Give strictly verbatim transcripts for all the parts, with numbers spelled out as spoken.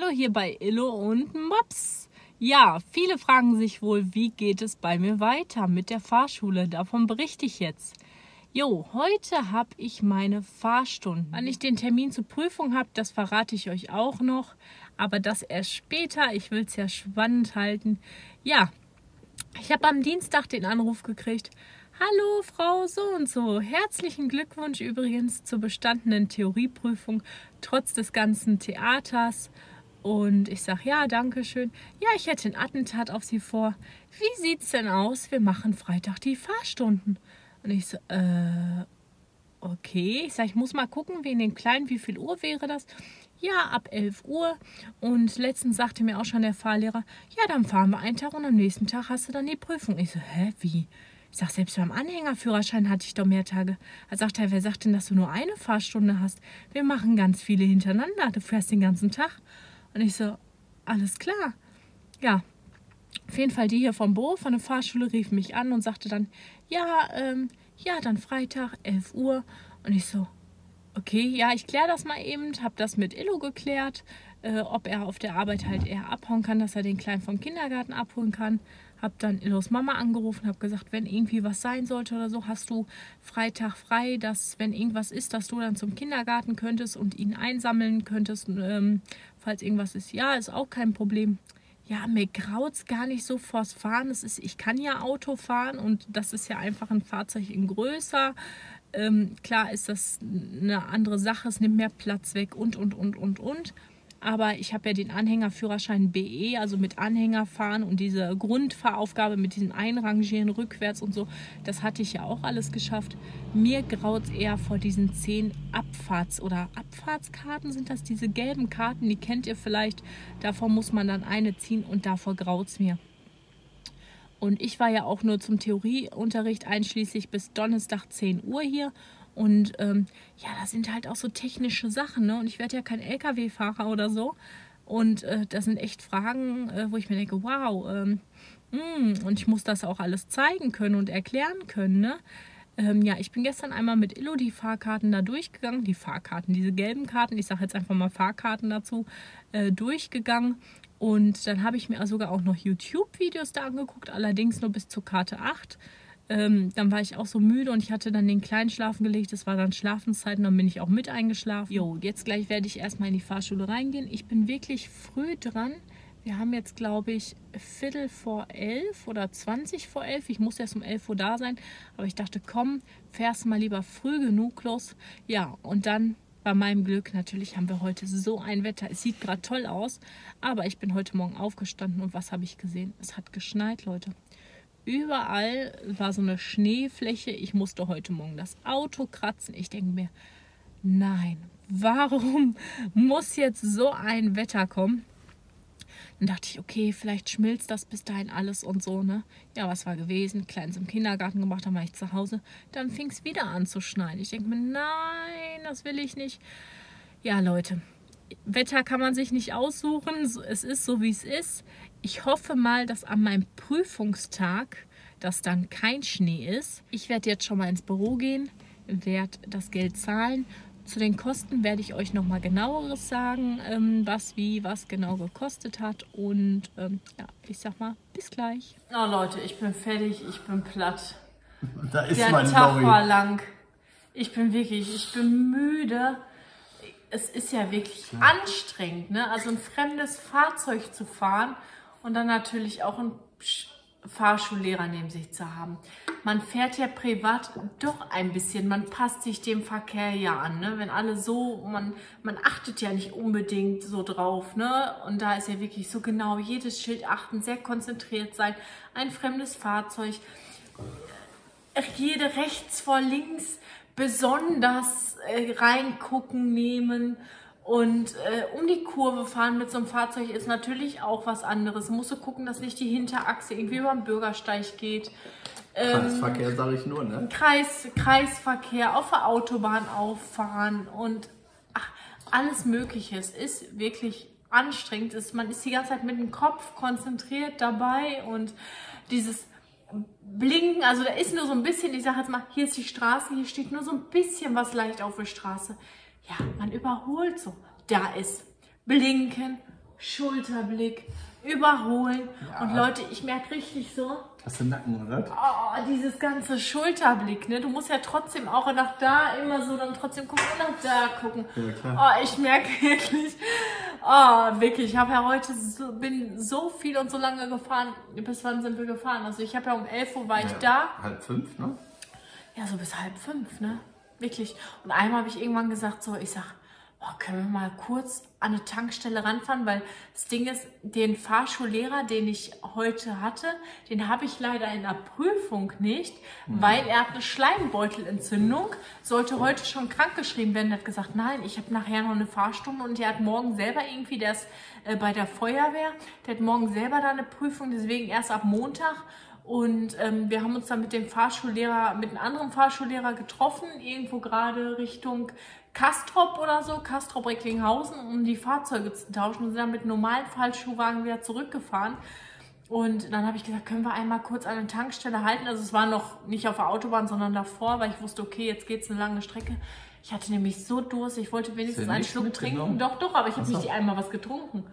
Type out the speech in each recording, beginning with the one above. Hallo hier bei Illo und Mops. Ja, viele fragen sich wohl, wie geht es bei mir weiter mit der Fahrschule? Davon berichte ich jetzt. Jo, heute habe ich meine Fahrstunden. Wann ich den Termin zur Prüfung habe, das verrate ich euch auch noch. Aber das erst später. Ich will es ja spannend halten. Ja, ich habe am Dienstag den Anruf gekriegt. Hallo Frau so und so, herzlichen Glückwunsch übrigens zur bestandenen Theorieprüfung, trotz des ganzen Theaters. Und ich sage, ja, danke schön. Ja, ich hätte ein Attentat auf Sie vor. Wie sieht es denn aus? Wir machen Freitag die Fahrstunden. Und ich so, äh, okay. Ich sage, ich muss mal gucken, wie in den Kleinen, wie viel Uhr wäre das? Ja, ab elf Uhr. Und letztens sagte mir auch schon der Fahrlehrer, ja, dann fahren wir einen Tag und am nächsten Tag hast du dann die Prüfung. Ich so, hä, wie? Ich sage, selbst beim Anhängerführerschein hatte ich doch mehr Tage. Da sagt er, wer sagt denn, dass du nur eine Fahrstunde hast? Wir machen ganz viele hintereinander. Du fährst den ganzen Tag. Und ich so, alles klar. Ja, auf jeden Fall die hier vom Büro, von der Fahrschule, rief mich an und sagte dann, ja, ähm, ja, dann Freitag, elf Uhr. Und ich so, okay, ja, ich kläre das mal eben. Habe das mit Illo geklärt, äh, ob er auf der Arbeit halt eher abhauen kann, dass er den Kleinen vom Kindergarten abholen kann. Habe dann Illos Mama angerufen, habe gesagt, wenn irgendwie was sein sollte oder so, hast du Freitag frei, dass wenn irgendwas ist, dass du dann zum Kindergarten könntest und ihn einsammeln könntest, ähm, falls irgendwas ist. Ja, ist auch kein Problem. Ja, mir graut's gar nicht so vors Fahren. Das ist, ich kann ja Auto fahren und das ist ja einfach ein Fahrzeug in größer. Ähm, klar ist das eine andere Sache, es nimmt mehr Platz weg und, und, und, und, und. Aber ich habe ja den Anhängerführerschein B E, also mit Anhängerfahren und diese Grundfahraufgabe mit diesem Einrangieren rückwärts und so, das hatte ich ja auch alles geschafft. Mir graut es eher vor diesen zehn Abfahrts- oder Abfahrtskarten, sind das diese gelben Karten, die kennt ihr vielleicht. Davor muss man dann eine ziehen und davor graut es mir. Und ich war ja auch nur zum Theorieunterricht einschließlich bis Donnerstag zehn Uhr hier. Und ähm, ja, das sind halt auch so technische Sachen, ne? Und ich werde ja kein L K W-Fahrer oder so. Und äh, das sind echt Fragen, äh, wo ich mir denke, wow, ähm, mh, und ich muss das auch alles zeigen können und erklären können, ne? Ähm, ja, ich bin gestern einmal mit Illo die Fahrkarten da durchgegangen, die Fahrkarten, diese gelben Karten, ich sage jetzt einfach mal Fahrkarten dazu, äh, durchgegangen. Und dann habe ich mir sogar auch noch YouTube-Videos da angeguckt, allerdings nur bis zur Karte acht. Ähm, dann war ich auch so müde und ich hatte dann den Kleinen schlafen gelegt. Das war dann Schlafenszeit und dann bin ich auch mit eingeschlafen. Jo, jetzt gleich werde ich erstmal in die Fahrschule reingehen. Ich bin wirklich früh dran. Wir haben jetzt, glaube ich, Viertel vor elf oder zwanzig vor elf. Ich muss erst um elf Uhr da sein. Aber ich dachte, komm, fährst mal lieber früh genug los. Ja, und dann bei meinem Glück, natürlich haben wir heute so ein Wetter. Es sieht gerade toll aus, aber ich bin heute Morgen aufgestanden und was habe ich gesehen? Es hat geschneit, Leute. Überall war so eine Schneefläche. Ich musste heute Morgen das Auto kratzen. Ich denke mir, nein, warum muss jetzt so ein Wetter kommen? Dann dachte ich, okay, vielleicht schmilzt das bis dahin alles und so, ne? Ja, was war gewesen? Kleines im Kindergarten gemacht, dann war ich zu Hause. Dann fing es wieder an zu schneien. Ich denke mir, nein, das will ich nicht. Ja, Leute, Wetter kann man sich nicht aussuchen. Es ist so, wie es ist. Ich hoffe mal, dass an meinem Prüfungstag, dass dann kein Schnee ist. Ich werde jetzt schon mal ins Büro gehen, werde das Geld zahlen. Zu den Kosten werde ich euch nochmal genaueres sagen, was wie was genau gekostet hat. Und ähm, ja, ich sag mal, bis gleich. Na no, Leute, ich bin fertig, ich bin platt. Da ist Der mein Tag Lobby. war lang. Ich bin wirklich, ich bin müde. Es ist ja wirklich ja. anstrengend, ne? Also ein fremdes Fahrzeug zu fahren und dann natürlich auch einen Fahrschullehrer neben sich zu haben. Man fährt ja privat doch ein bisschen, man passt sich dem Verkehr ja an, ne? Wenn alle so, man, man achtet ja nicht unbedingt so drauf, ne? Und da ist ja wirklich so genau jedes Schild achten, sehr konzentriert sein, ein fremdes Fahrzeug, jede rechts vor links besonders äh, reingucken, nehmen. Und äh, um die Kurve fahren mit so einem Fahrzeug ist natürlich auch was anderes. Musst du gucken, dass nicht die Hinterachse irgendwie über den Bürgersteig geht. Ähm, Kreisverkehr sage ich nur, ne? Kreis, Kreisverkehr, auf der Autobahn auffahren und ach, alles Mögliche. Es ist wirklich anstrengend. Es, man ist die ganze Zeit mit dem Kopf konzentriert dabei und dieses Blinken, also da ist nur so ein bisschen, ich sage jetzt mal, hier ist die Straße, hier steht nur so ein bisschen was leicht auf der Straße. Ja, man überholt so. Da ist Blinken, Schulterblick, überholen. Ja. Und Leute, ich merke richtig so... Hast du Nacken, oder? Oh, dieses ganze Schulterblick, ne? Du musst ja trotzdem auch nach da immer so dann trotzdem gucken und nach da gucken. Ja, klar. Oh, ich merke wirklich... Oh, wirklich, ich habe ja heute so, bin so viel und so lange gefahren. Bis wann sind wir gefahren? Also ich habe ja um elf Uhr war ich ja, da. Halb fünf, ne? Ja, so bis halb fünf, ne? Wirklich. Und einmal habe ich irgendwann gesagt, so, ich sag, oh, können wir mal kurz an eine Tankstelle ranfahren, weil das Ding ist, den Fahrschullehrer, den ich heute hatte, den habe ich leider in der Prüfung nicht, mhm. weil er hat eine Schleimbeutelentzündung, sollte heute schon krankgeschrieben werden. Er hat gesagt, nein, ich habe nachher noch eine Fahrstunde und der hat morgen selber irgendwie, der ist äh, bei der Feuerwehr, der hat morgen selber da eine Prüfung, deswegen erst ab Montag. Und ähm, wir haben uns dann mit dem Fahrschullehrer, mit einem anderen Fahrschullehrer getroffen, irgendwo gerade Richtung Kastrop oder so, Kastrop-Recklinghausen, um die Fahrzeuge zu tauschen. Und sind dann mit normalen Fallschuhwagen wieder zurückgefahren. Und dann habe ich gesagt, können wir einmal kurz an der Tankstelle halten? Also es war noch nicht auf der Autobahn, sondern davor, weil ich wusste, okay, jetzt geht es eine lange Strecke. Ich hatte nämlich so Durst, ich wollte wenigstens einen Schluck trinken. Doch, doch, aber ich habe nicht einmal was getrunken.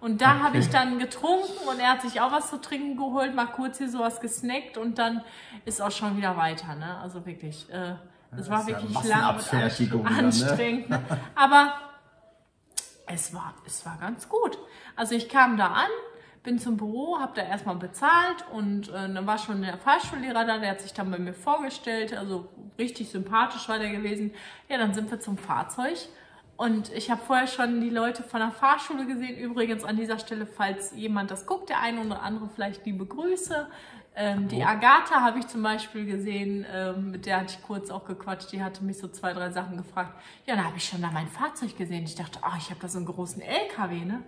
Und da okay. habe ich dann getrunken und er hat sich auch was zu trinken geholt, mal kurz hier sowas gesnackt und dann ist auch schon wieder weiter, ne? Also wirklich, es äh, ja, war wirklich ja lang und anstrengend. Dann, ne? Aber es war, es war ganz gut. Also ich kam da an, bin zum Büro, habe da erstmal bezahlt und äh, dann war schon der Fahrschullehrer da, der hat sich dann bei mir vorgestellt, also richtig sympathisch war der gewesen. Ja, dann sind wir zum Fahrzeug. Und ich habe vorher schon die Leute von der Fahrschule gesehen. Übrigens an dieser Stelle, falls jemand das guckt, der eine oder andere vielleicht liebe Grüße. Ähm, die Agatha habe ich zum Beispiel gesehen, ähm, mit der hatte ich kurz auch gequatscht. Die hatte mich so zwei, drei Sachen gefragt. Ja, da habe ich schon da mein Fahrzeug gesehen. Ich dachte, oh, ich habe da so einen großen L K W, ne?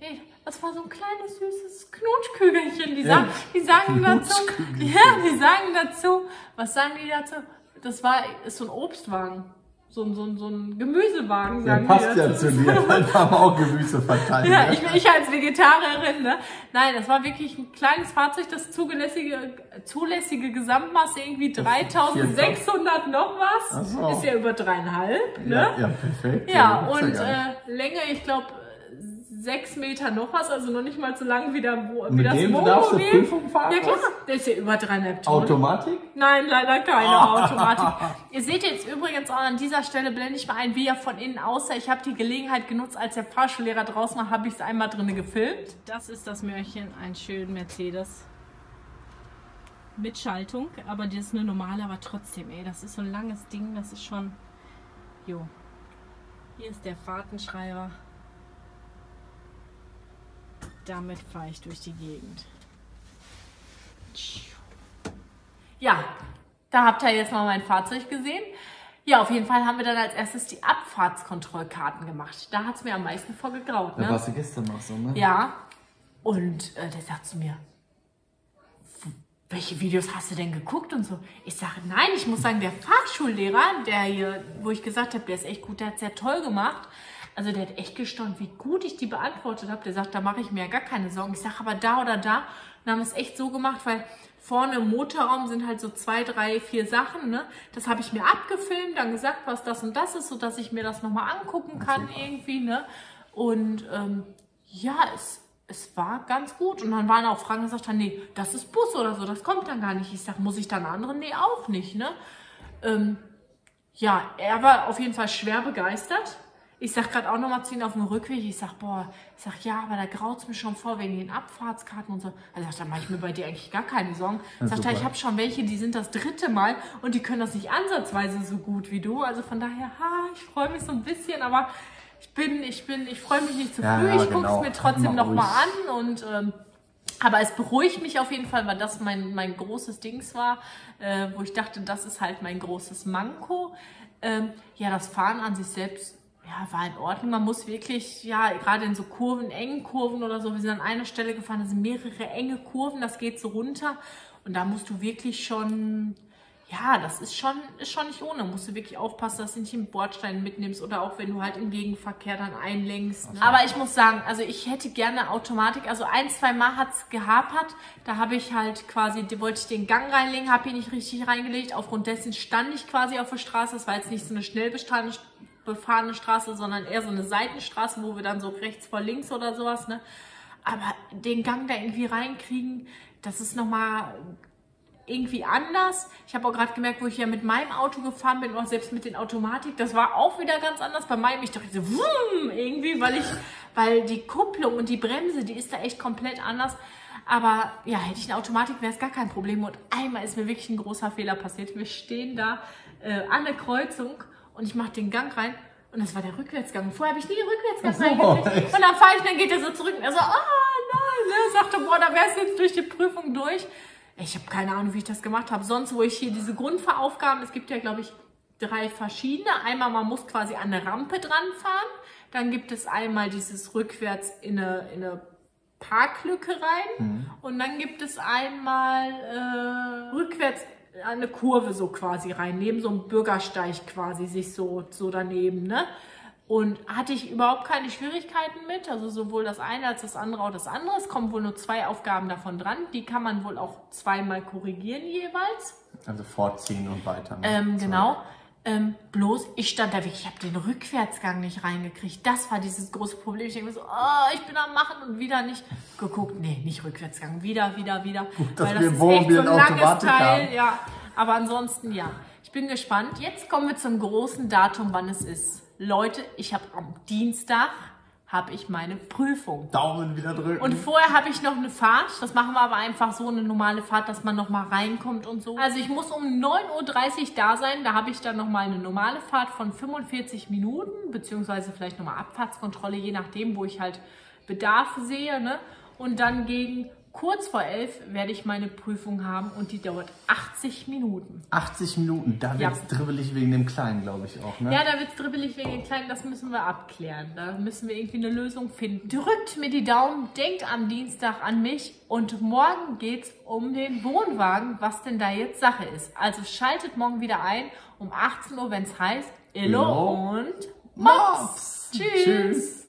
Nee, das war so ein kleines, süßes Knutschkügelchen. Die sagen, die sagen dazu, ja, die sagen dazu, was sagen die dazu? Das war, ist so ein Obstwagen. So ein, so, ein, so ein Gemüsewagen. Der sagen passt ja zu mir, dann haben wir auch Gemüse verteilt. Ja, ich, ich als Vegetarierin, ne? Nein, das war wirklich ein kleines Fahrzeug, das zulässige, zulässige Gesamtmasse irgendwie dreitausendsechshundert noch was. Ach so. Ist ja über dreieinhalb, ne? Ja, ja, perfekt. Ja, ja und ja äh, Länge, ich glaube, sechs Meter noch was, also noch nicht mal so lang wie, der, wie mit das Wohnmobil. Mit dem darfst du Prüfung fahren? Ja klar, das ist ja über dreieinhalb Tonnen. Automatik? Nein, leider keine ah. Automatik. Ihr seht jetzt übrigens auch an dieser Stelle, blende ich mal ein, wie er von innen aussah. Ich habe die Gelegenheit genutzt, als der Fahrschullehrer draußen war, habe ich es einmal drin gefilmt. Das ist das Mörchen, ein schöner Mercedes mit Schaltung, aber das ist eine normale, aber trotzdem, ey, das ist so ein langes Ding, das ist schon, jo. Hier ist der Fahrtenschreiber. Damit fahre ich durch die Gegend. Ja, da habt ihr jetzt mal mein Fahrzeug gesehen. Ja, auf jeden Fall haben wir dann als erstes die Abfahrtskontrollkarten gemacht. Da hat es mir am meisten vorgegraut. Ne? Da warst du gestern noch so, ne? Ja, und äh, der sagt zu mir, welche Videos hast du denn geguckt und so? Ich sage, nein, ich muss sagen, der Fahrschullehrer, der hier, wo ich gesagt habe, der ist echt gut, der hat es sehr toll gemacht. Also der hat echt gestaunt, wie gut ich die beantwortet habe. Der sagt, da mache ich mir ja gar keine Sorgen. Ich sage aber da oder da. Und haben es echt so gemacht, weil vorne im Motorraum sind halt so zwei, drei, vier Sachen. Ne? Das habe ich mir abgefilmt, dann gesagt, was das und das ist, sodass ich mir das nochmal angucken kann irgendwie. Ne? Und ähm, ja, es, es war ganz gut. Und dann waren auch Fragen, gesagt haben, nee, das ist Bus oder so, das kommt dann gar nicht. Ich sage, muss ich dann andere? Nee, auch nicht. Ne? Ähm, ja, er war auf jeden Fall schwer begeistert. Ich sag gerade auch nochmal zu ihm auf dem Rückweg, ich sag, boah, ich sag, ja, aber da graut es mir schon vor wegen den Abfahrtskarten und so. Er sagt, da mache ich mir bei dir eigentlich gar keine Sorgen. Ja, sagt er, ich habe schon welche, die sind das dritte Mal und die können das nicht ansatzweise so gut wie du. Also von daher, ha, ich freue mich so ein bisschen, aber ich bin, ich bin, ich freue mich nicht zu ja, früh. Ich genau. guck's mir trotzdem nochmal an und ähm, aber es beruhigt mich auf jeden Fall, weil das mein, mein großes Dings war, äh, wo ich dachte, das ist halt mein großes Manko. Ähm, ja, das Fahren an sich selbst. Ja, war in Ordnung. Man muss wirklich, ja, gerade in so Kurven, engen Kurven oder so, wir sind an einer Stelle gefahren, da sind mehrere enge Kurven, das geht so runter. Und da musst du wirklich schon, ja, das ist schon, ist schon nicht ohne. Musst du wirklich aufpassen, dass du nicht einen Bordstein mitnimmst oder auch wenn du halt im Gegenverkehr dann einlenkst. Ne? Aber ich muss sagen, also ich hätte gerne Automatik, also ein, zwei Mal hat es gehapert. Da habe ich halt quasi, wollte ich den Gang reinlegen, habe ihn nicht richtig reingelegt. Aufgrund dessen stand ich quasi auf der Straße, das war jetzt nicht so eine schnell bestrahlende befahrene Straße, sondern eher so eine Seitenstraße, wo wir dann so rechts vor links oder sowas, ne? Aber den Gang da irgendwie reinkriegen, das ist nochmal irgendwie anders. Ich habe auch gerade gemerkt, wo ich ja mit meinem Auto gefahren bin, auch selbst mit den Automatik, das war auch wieder ganz anders. Bei meinem, ich dachte so, wumm, irgendwie, weil ich, weil die Kupplung und die Bremse, die ist da echt komplett anders. Aber ja, hätte ich eine Automatik, wäre es gar kein Problem. Und einmal ist mir wirklich ein großer Fehler passiert. Wir stehen da äh, an der Kreuzung und ich mache den Gang rein und das war der Rückwärtsgang. Vorher habe ich nie Rückwärtsgang oh, reingekriegt. Und dann fahre ich, dann geht er so zurück und er so, ah nein, ne? Sagte, boah, da wärst du jetzt durch die Prüfung durch. Ich habe keine Ahnung, wie ich das gemacht habe. Sonst, wo ich hier diese Grundfahraufgaben, es gibt ja, glaube ich, drei verschiedene. Einmal, man muss quasi an eine Rampe dran fahren. Dann gibt es einmal dieses rückwärts in eine, in eine Parklücke rein. Mhm. Und dann gibt es einmal äh, rückwärts an eine Kurve so quasi rein. Neben so einem Bürgersteig quasi sich so, so daneben, ne? Und hatte ich überhaupt keine Schwierigkeiten mit, also sowohl das eine als das andere auch das andere. Es kommen wohl nur zwei Aufgaben davon dran, die kann man wohl auch zweimal korrigieren jeweils. Also vorziehen und weiter. Ähm, genau, ähm, bloß ich stand da wirklich, ich habe den Rückwärtsgang nicht reingekriegt. Das war dieses große Problem. Ich denke mir so, oh, ich bin am Machen und wieder nicht geguckt. Nee, nicht Rückwärtsgang, wieder, wieder, wieder. Gut, dass weil das wir ist wo echt wir so ein langes Teil. Ja. Aber ansonsten ja, ich bin gespannt. Jetzt kommen wir zum großen Datum, wann es ist. Leute, ich habe am Dienstag habe ich meine Prüfung. Daumen wieder drücken. Und vorher habe ich noch eine Fahrt. Das machen wir aber einfach so, eine normale Fahrt, dass man nochmal reinkommt und so. Also ich muss um neun Uhr dreißig da sein. Da habe ich dann nochmal eine normale Fahrt von fünfundvierzig Minuten, beziehungsweise vielleicht nochmal Abfahrtskontrolle, je nachdem, wo ich halt Bedarf sehe, ne? Und dann gegen kurz vor elf werde ich meine Prüfung haben und die dauert achtzig Minuten. achtzig Minuten, da wird es ja dribbelig wegen dem Kleinen, glaube ich auch, ne? Ja, da wird es dribbelig wegen dem Kleinen, das müssen wir abklären. Da müssen wir irgendwie eine Lösung finden. Drückt mir die Daumen, denkt am Dienstag an mich und morgen geht es um den Wohnwagen, was denn da jetzt Sache ist. Also schaltet morgen wieder ein um achtzehn Uhr, wenn es heißt Illo und Mops. Mops. Tschüss. Tschüss.